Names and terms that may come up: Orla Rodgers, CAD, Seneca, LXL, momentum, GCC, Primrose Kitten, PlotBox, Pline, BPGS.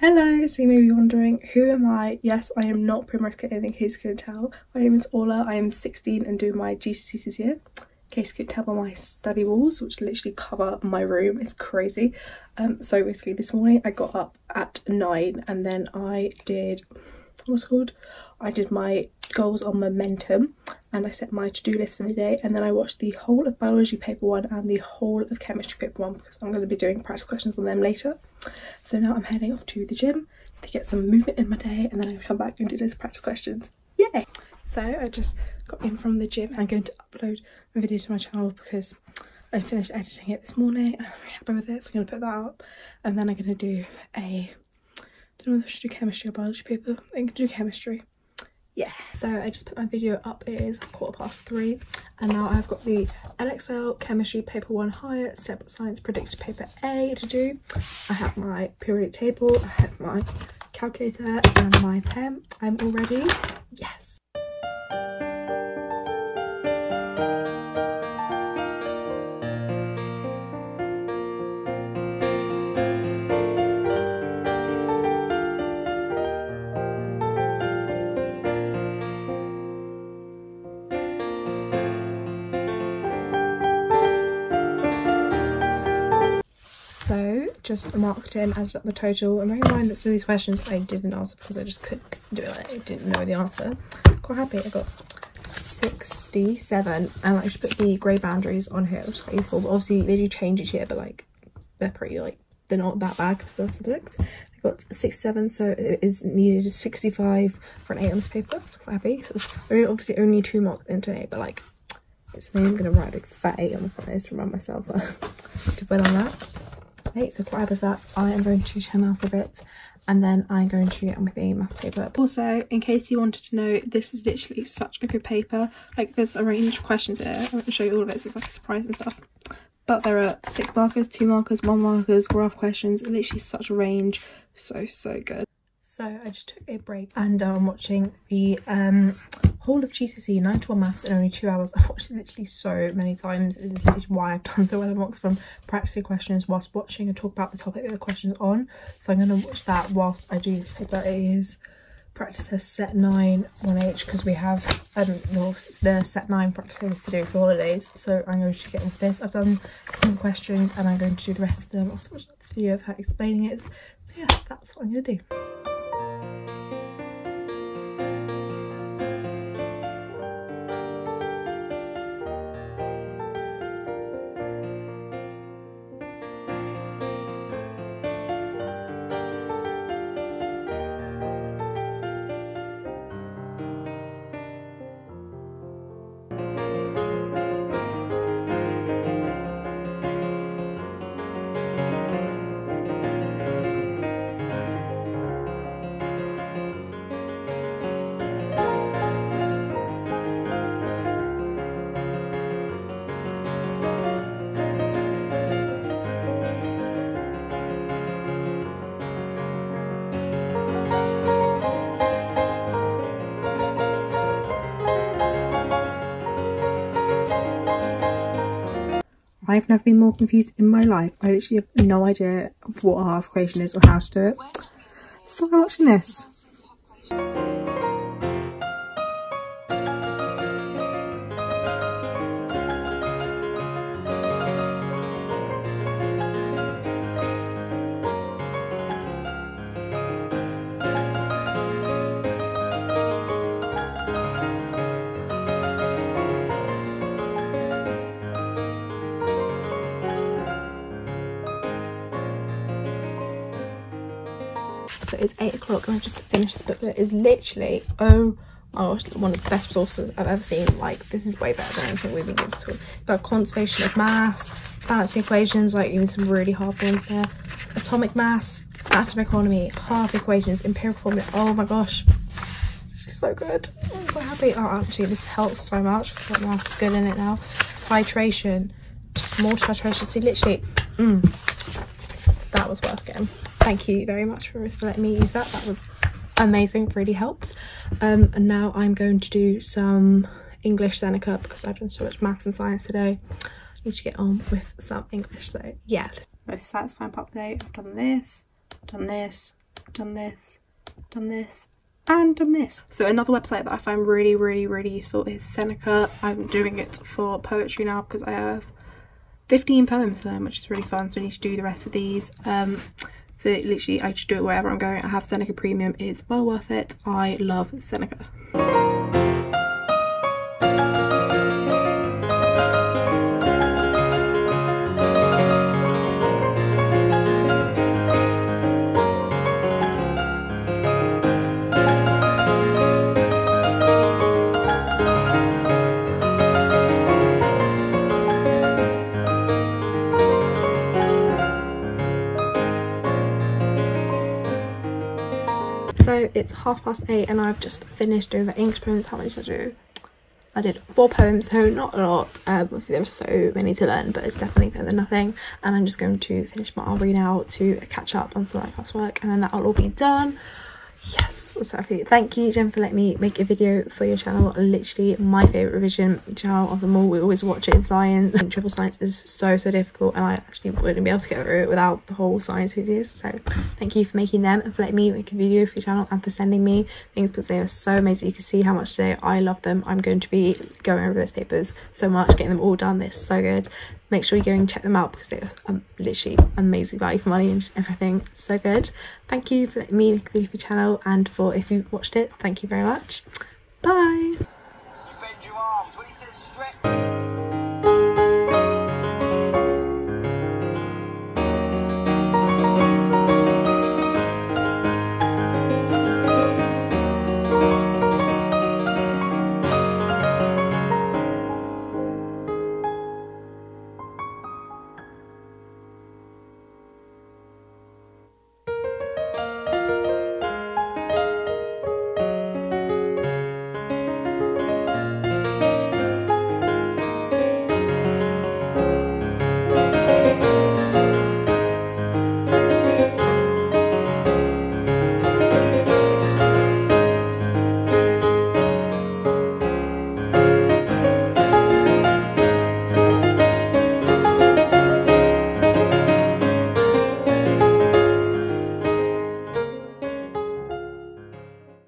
Hello, so you may be wondering, who am I? Yes, I am not Primrose Kitten, in case you couldn't tell. My name is Orla, I am 16 and doing my GCCs this year. In case you couldn't tell by my study walls, which literally cover my room, it's crazy. So basically this morning I got up at 9 and then I did, I did my goals on momentum and I set my to-do list for the day, and then I watched the whole of biology paper 1 and the whole of chemistry paper 1 because I'm going to be doing practice questions on them later. So now I'm heading off to the gym to get some movement in my day, and then I'm gonna come back and do those practice questions. Yay! So I just got in from the gym and I'm going to upload a video to my channel because I finished editing it this morning and I'm really happy with it, so I'm gonna put that up. And then I'm gonna do a, I don't know whether I should do chemistry or biology paper. I think I can do chemistry. Yeah, so I just put my video up. It is 3:15 and now I've got the LXL chemistry paper 1 higher step science predicted paper A to do. I have my periodic table, I have my calculator and my pen. I'm all ready. Yes. So just marked in, added up my total, and bearing in mind that some of these questions I didn't answer because I just couldn't do it, like, I didn't know the answer. Quite happy, I got 67, and I just put the grey boundaries on here, which is quite useful, but obviously they do change each year, but like they're pretty, like they're not that bad for the subjects. I got 67, so it is needed 65 for an 8 on this paper, so quite happy. So it's obviously only 2 marks in today, but like it's me, I'm gonna write a big fat 8 on the front just to remind myself to build on that. So quite happy with that. I am going to turn off a bit and then I'm going to get on with the math paper. Also, in case you wanted to know, this is literally such a good paper. Like, there's a range of questions here. I'm going to show you all of it, so it's like a surprise and stuff. But there are 6 markers, 2 markers, 1 markers, graph questions, literally such a range. So good. So I just took a break and I'm watching the whole of GCC 9 to 1 maths in only 2 hours. I've watched it literally so many times. It is literally why I've done so well in mocks, from practicing questions whilst watching and talk about the topic that the question's on. So I'm going to watch that whilst I do this paper. It is practice test set 9 1H because we have the set 9 practice to do for holidays. So I'm going to get with this. I've done some questions and I'm going to do the rest of them. I'll switch up this video of her explaining it. So yes, that's what I'm going to do. I've never been more confused in my life. I literally have no idea what a half equation is or how to do it. So I'm watching this. So it's 8 o'clock and I've just finished this booklet. It's literally, oh my gosh, one of the best resources I've ever seen. Like, this is way better than anything we've been given to school. About conservation of mass, balancing equations, like even some really hard ones there. Atomic mass, atom economy, half equations, empirical formula. Oh my gosh, it's just so good. I'm so happy. Oh, actually, this helps so much. I think mass is good in it now. Titration, more titration. See, literally, that was worth getting. Thank you very much for letting me use that. That was amazing, really helped. And now I'm going to do some English Seneca because I've done so much maths and science today. I need to get on with some English, so yeah. Most satisfying part of the day, I've done this, done this, done this, and done this. So another website that I find really useful is Seneca. I'm doing it for poetry now because I have 15 poems to learn, which is really fun, so I need to do the rest of these. So literally I just do it wherever I'm going. I have Seneca Premium, it's well worth it. I love Seneca. So it's 8:30 and I've just finished doing the ink poems. How many did I do? I did 4 poems, so not a lot. Obviously there are so many to learn, but it's definitely better than nothing. And I'm just going to finish my RE now to catch up on some of my housework, and then that'll all be done. Yes, I'm so happy. Thank you, Jen, for letting me make a video for your channel. Literally my favourite revision channel of them all. We always watch it in science. And triple science is so difficult, and I actually wouldn't be able to get through it without the whole science videos. So thank you for making them and for letting me make a video for your channel and for sending me things, because they are so amazing. You can see how much today I love them. I'm going to be going over those papers so much, getting them all done. They're so good. Make sure you go and check them out because they are literally amazing value for money and everything. So good. Thank you for letting me make a video for your channel, and for if you've watched it, thank you very much. Bye. You bend your arms. When he says stretch.